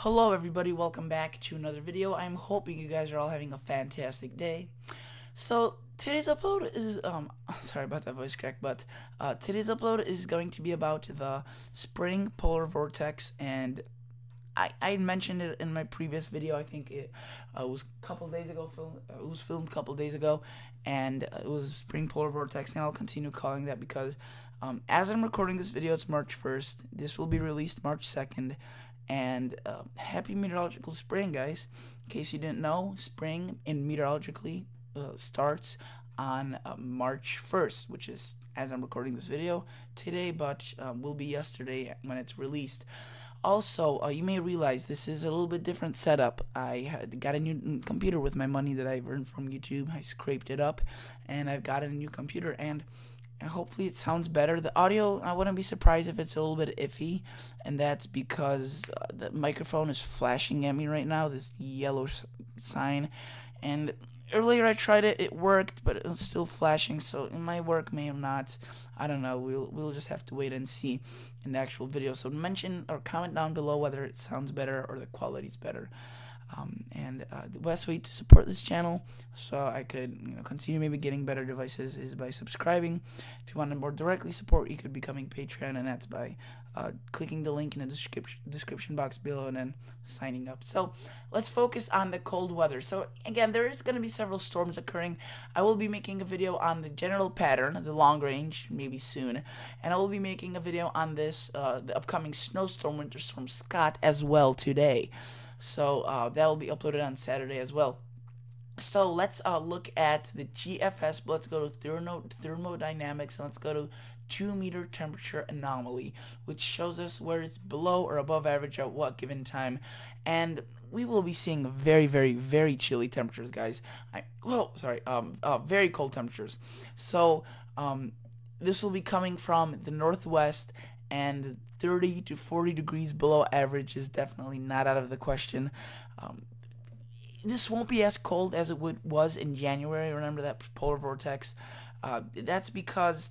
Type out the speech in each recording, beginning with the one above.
Hello everybody, welcome back to another video. I'm hoping you guys are all having a fantastic day. So today's upload is sorry about that voice crack, but today's upload is going to be about the spring polar vortex, and I mentioned it in my previous video. I think it was a couple days ago. It was filmed a couple days ago, and it was spring polar vortex, and I'll continue calling that because as I'm recording this video, it's March 1st. This will be released March 2nd. And happy meteorological spring, guys. In case you didn't know, spring in meteorologically starts on March 1st, which is, as I'm recording this video, today, but will be yesterday when it's released. Also, you may realize this is a little bit different setup. I got a new computer with my money that I've earned from YouTube. I scraped it up, and I've got a new computer, and hopefully it sounds better. The audio, I wouldn't be surprised if it's a little bit iffy, and that's because the microphone is flashing at me right now, this yellow sign, and earlier I tried it, it worked, but it was still flashing, so it might work, may have not. I don't know, we'll just have to wait and see in the actual video, so mention or comment down below whether it sounds better or the quality's better. The best way to support this channel, so I could continue maybe getting better devices, is by subscribing. If you want to more directly support, you could become a Patreon, and that's by clicking the link in the description box below and then signing up. So let's focus on the cold weather. So again, there is going to be several storms occurring. I will be making a video on the general pattern, the long range, maybe soon, and I will be making a video on this the upcoming snowstorm, Winter Storm Scott, as well today. So that will be uploaded on Saturday as well. So let's look at the GFS. Let's go to thermodynamics, and let's go to 2-meter temperature anomaly, which shows us where it's below or above average at what given time. And we will be seeing very, very, very chilly temperatures, guys. Very cold temperatures. So this will be coming from the northwest, and 30 to 40 degrees below average is definitely not out of the question. This won't be as cold as it was in January. Remember that polar vortex? That's because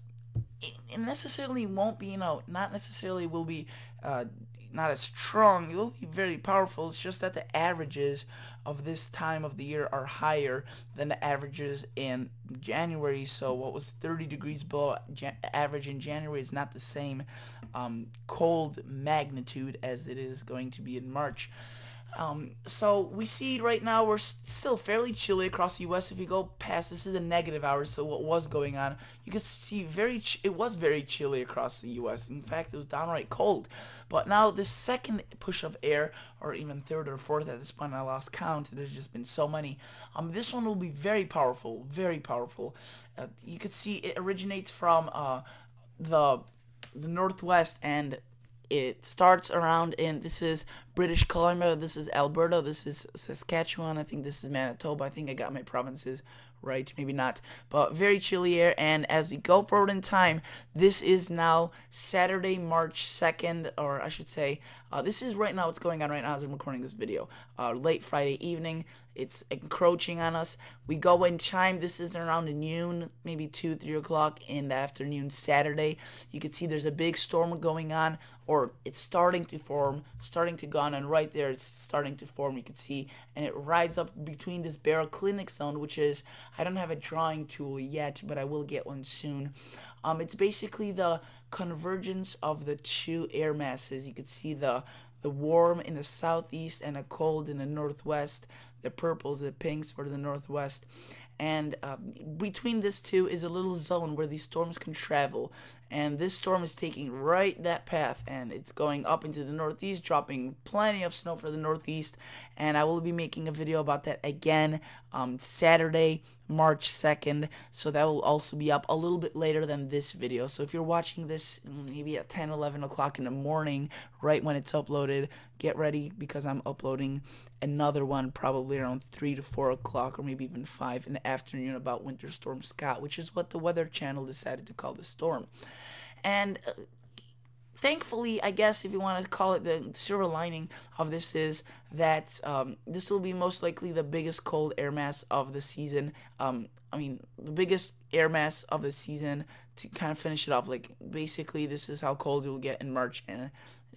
it necessarily won't be, not necessarily will be not as strong. It will be very powerful. It's just that the averages of this time of the year are higher than the averages in January. So what was 30 degrees below average in January is not the same cold magnitude as it is going to be in March. So we see right now we're still fairly chilly across the U.S. If you go past, this is the negative hours, so what was going on, you can see it was very chilly across the U.S. In fact, it was downright cold. But now this second push of air, or even third or fourth at this point, I lost count, there's just been so many. This one will be very powerful, very powerful. You could see it originates from the northwest, and it starts around in, this is British Columbia, this is Alberta, this is Saskatchewan, I think this is Manitoba, I think I got my provinces right, maybe not, but very chilly air. And as we go forward in time, this is now Saturday, March 2nd, or I should say, this is right now what's going on right now as I'm recording this video, late Friday evening. It's encroaching on us. We go in time. This is around noon, maybe 2, 3 o'clock in the afternoon Saturday. You can see there's a big storm going on, or it's starting to form, starting to go on, and right there it's starting to form, you can see, and it rides up between this baroclinic zone, which is, I don't have a drawing tool yet, but I will get one soon. It's basically the convergence of the two air masses. You can see the warm in the southeast and a cold in the northwest, the purples, the pinks for the northwest, and between this two is a little zone where these storms can travel, and this storm is taking right that path, and it's going up into the northeast, dropping plenty of snow for the northeast, and I will be making a video about that again Saturday, March 2nd, so that will also be up a little bit later than this video. So if you're watching this maybe at 10, 11 o'clock in the morning, right when it's uploaded, get ready, because I'm uploading another one probably around 3 to 4 o'clock, or maybe even 5 in the afternoon, about Winter Storm Scott, which is what the Weather Channel decided to call the storm. And thankfully, I guess if you want to call it, the silver lining of this is that this will be most likely the biggest cold air mass of the season. I mean, the biggest air mass of the season to kind of finish it off. Like, basically, this is how cold it will get in March, and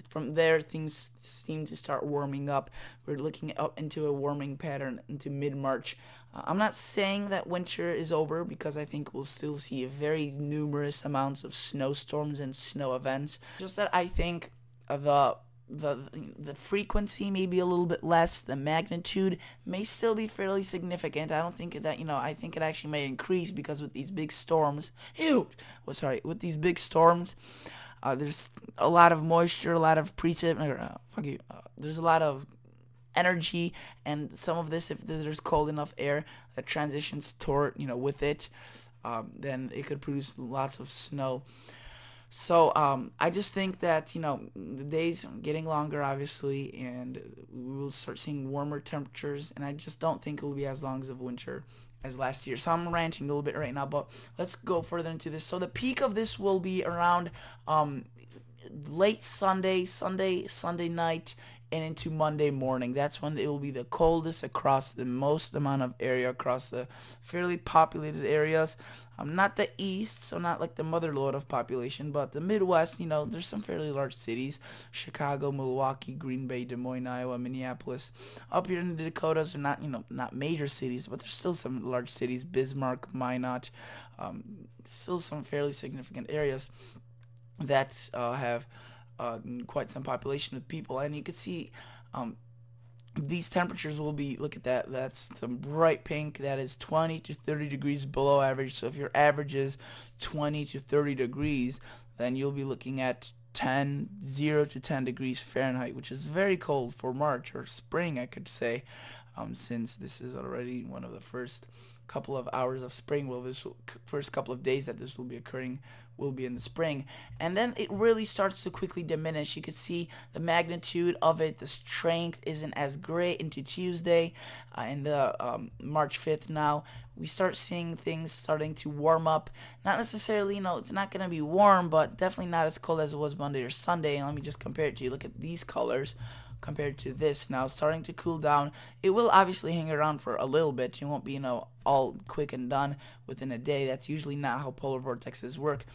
From there, things seem to start warming up. We're looking up into a warming pattern into mid-March. I'm not saying that winter is over, because I think we'll still see very numerous amounts of snowstorms and snow events. Just that I think the frequency may be a little bit less. The magnitude may still be fairly significant. I don't think that, you know, I think it actually may increase, because with these big storms, with these big storms, there's a lot of moisture, a lot of there's a lot of energy, and some of this, if there's cold enough air that transitions toward, you know, with it, then it could produce lots of snow. So I just think that, you know, the days are getting longer, obviously, and we will start seeing warmer temperatures, and I just don't think it will be as long as of winter as last year. So I'm ranting a little bit right now, but let's go further into this. So the peak of this will be around late Sunday night and into Monday morning. That's when it will be the coldest across the most amount of area, across the fairly populated areas. Not the east, so not like the motherlode of population, but the Midwest, you know, there's some fairly large cities. Chicago, Milwaukee, Green Bay, Des Moines, Iowa, Minneapolis. Up here in the Dakotas are not, you know, not major cities, but there's still some large cities. Bismarck, Minot, still some fairly significant areas that have quite some population of people. And you can see these temperatures will be, look at that, that's some bright pink. That is 20 to 30 degrees below average. So if your average is 20 to 30 degrees, then you'll be looking at 0 to 10 degrees Fahrenheit, which is very cold for March or spring, I could say, since this is already one of the first couple of hours of spring. Well, this first couple of days that this will be occurring will be in the spring, and then it really starts to quickly diminish. You can see the magnitude of it, the strength isn't as great into Tuesday, and March 5th. Now we start seeing things starting to warm up, not necessarily, you know, it's not going to be warm, but definitely not as cold as it was Monday or Sunday. And let me just compare it to you. Look at these colors compared to this. Now starting to cool down. It will obviously hang around for a little bit. It won't be, you know, all quick and done within a day. That's usually not how polar vortexes work.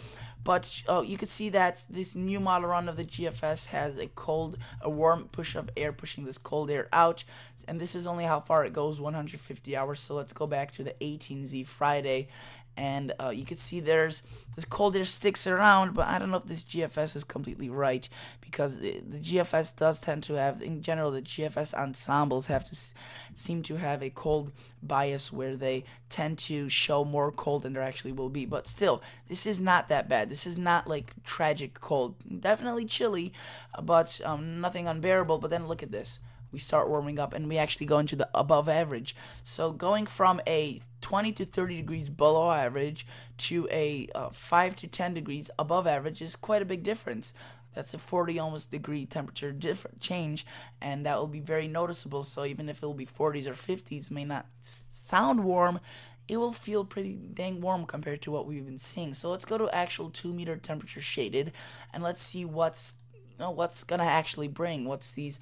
But you can see that this new model run of the GFS has a warm push of air, pushing this cold air out, and this is only how far it goes, 150 hours. So let's go back to the 18Z Friday, and you can see there's this cold air sticks around, but I don't know if this GFS is completely right, because the GFS does tend to have, in general, the GFS ensembles have to seem to have a cold bias, where they tend to show more cold than there actually will be. But still, this is not that bad. This is not like tragic cold. Definitely chilly, but nothing unbearable. But then look at this. We start warming up, and we actually go into the above average. So going from a 20 to 30 degrees below average to a 5 to 10 degrees above average is quite a big difference. That's a 40 almost degree temperature change, and that will be very noticeable. So even if it will be 40s or 50s, may not sound warm, it will feel pretty dang warm compared to what we've been seeing. So let's go to actual 2-meter temperature shaded, and let's see what's, you know, what's gonna actually bring, what's this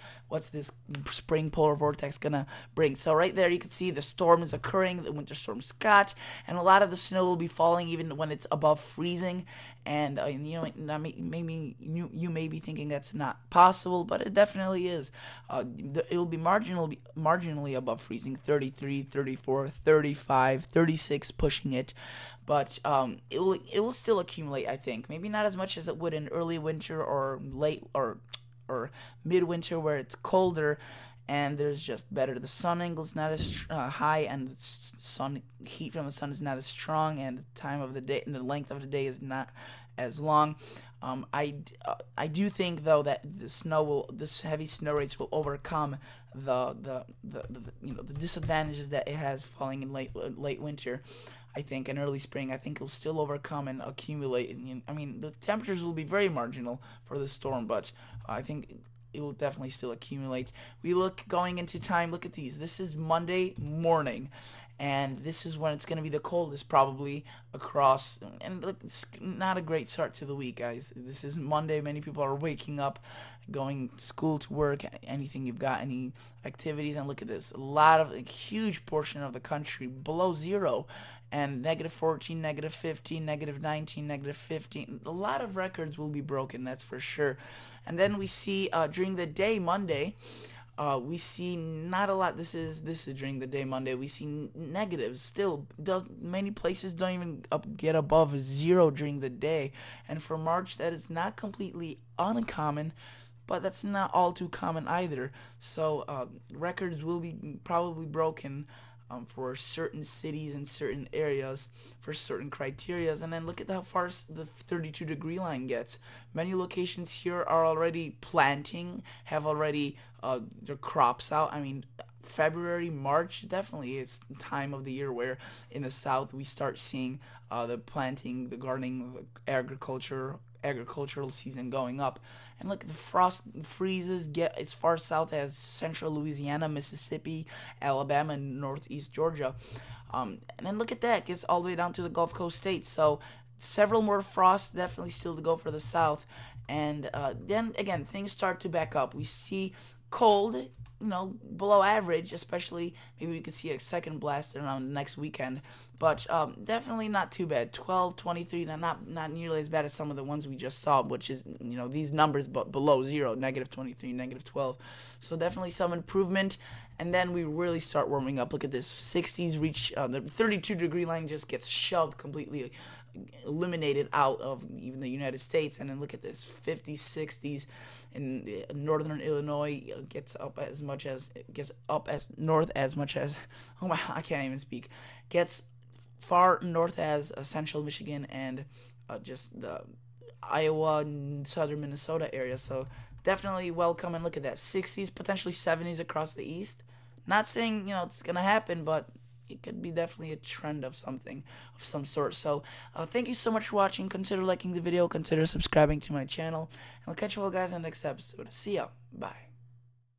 spring polar vortex gonna bring. So right there you can see the storm is occurring, the Winter Storm Scott, and a lot of the snow will be falling even when it's above freezing. And you know, maybe you may be thinking that's not possible, but it definitely is. It will be marginally above freezing, 33, 34, 35, 36, pushing it. But it will still accumulate, I think. Maybe not as much as it would in early winter or late or midwinter, where it's colder and there's just better, the sun angle's not as high, and the heat from the sun is not as strong, and the time of the day and the length of the day is not as long. I do think though that this heavy snow rates will overcome the you know, the disadvantages that it has falling in late winter, I think, in early spring. I think it'll still overcome and accumulate. I mean, the temperatures will be very marginal for the storm, but I think it will definitely still accumulate. We look going into time. Look at these. This is Monday morning, and this is when it's going to be the coldest probably across, and it's not a great start to the week, guys. This is Monday. Many people are waking up, going to school, to work, anything you've got, any activities, and look at this. A lot of, a huge portion of the country below zero, and -14, -15, -19, -15. A lot of records will be broken, that's for sure. And then we see during the day Monday, we see not a lot. This is during the day Monday. We see negatives still. Many places don't even get above zero during the day. And for March, that is not completely uncommon, but that's not all too common either. So records will be probably broken for certain cities and certain areas for certain criterias. And then look at how far the 32 degree line gets. Many locations here are already planting, have already their crops out. I mean, February, March, definitely it's time of the year where in the south we start seeing the planting, the gardening, the agricultural season going up. And look, the freezes get as far south as central Louisiana, Mississippi, Alabama, and northeast Georgia. And then look at that, it gets all the way down to the Gulf Coast states. So several more frosts definitely still to go for the south. And then again, things start to back up. We see cold, you know, below average, especially. Maybe we could see a second blast around the next weekend, but definitely not too bad. 12, 23, not nearly as bad as some of the ones we just saw, which is, you know, these numbers, but below zero, -23, -12. So definitely some improvement. And then we really start warming up. Look at this, 60s reach, the 32 degree line just gets shoved completely, eliminated out of even the United States. And then look at this, 50s, 60s in northern Illinois gets up as much as, gets up as north as much as, oh my, I can't even speak, gets far north as central Michigan and just the Iowa and southern Minnesota area. So definitely welcome. And look at that, 60s, potentially 70s across the east. Not saying, you know, it's gonna happen, but it could be definitely a trend of something of some sort. So thank you so much for watching. Consider liking the video, consider subscribing to my channel, and I'll catch you all guys in the next episode. See ya, bye.